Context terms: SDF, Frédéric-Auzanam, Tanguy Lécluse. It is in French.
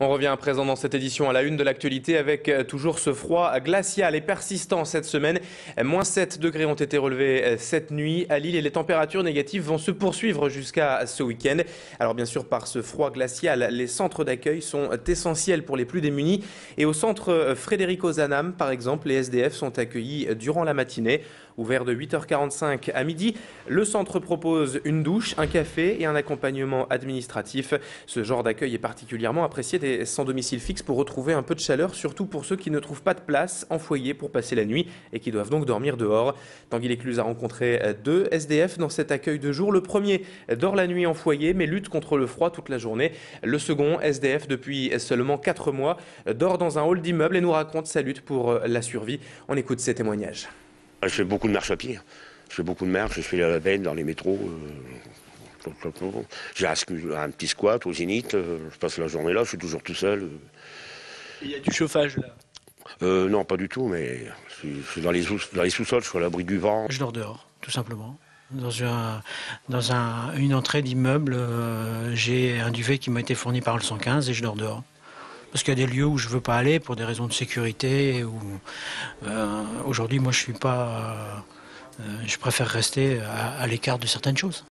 On revient à présent dans cette édition à la une de l'actualité avec toujours ce froid glacial et persistant cette semaine. Moins 7 degrés ont été relevés cette nuit à Lille et les températures négatives vont se poursuivre jusqu'à ce week-end. Alors bien sûr, par ce froid glacial, les centres d'accueil sont essentiels pour les plus démunis. Et au centre Frédéric-Auzanam, par exemple, les SDF sont accueillis durant la matinée. Ouvert de 8h45 à midi, le centre propose une douche, un café et un accompagnement administratif. Ce genre d'accueil est particulièrement apprécié des sans-domicile fixe pour retrouver un peu de chaleur, surtout pour ceux qui ne trouvent pas de place en foyer pour passer la nuit et qui doivent donc dormir dehors. Tanguy Lécluse a rencontré 2 SDF dans cet accueil de jour. Le premier dort la nuit en foyer mais lutte contre le froid toute la journée. Le second, SDF depuis seulement 4 mois, dort dans un hall d'immeuble et nous raconte sa lutte pour la survie. On écoute ses témoignages. Je fais beaucoup de marche à pied, je fais beaucoup de marche, je fais la veine dans les métros, j'ai un petit squat au Zénith, je passe la journée là, je suis toujours tout seul. Il y a du chauffage là? Non, pas du tout, mais je suis dans les sous-sols, je suis à l'abri du vent. Je dors dehors, tout simplement. Dans une entrée d'immeuble, j'ai un duvet qui m'a été fourni par le 115 et je dors dehors. Parce qu'il y a des lieux où je ne veux pas aller pour des raisons de sécurité. Aujourd'hui, moi, je préfère rester à l'écart de certaines choses.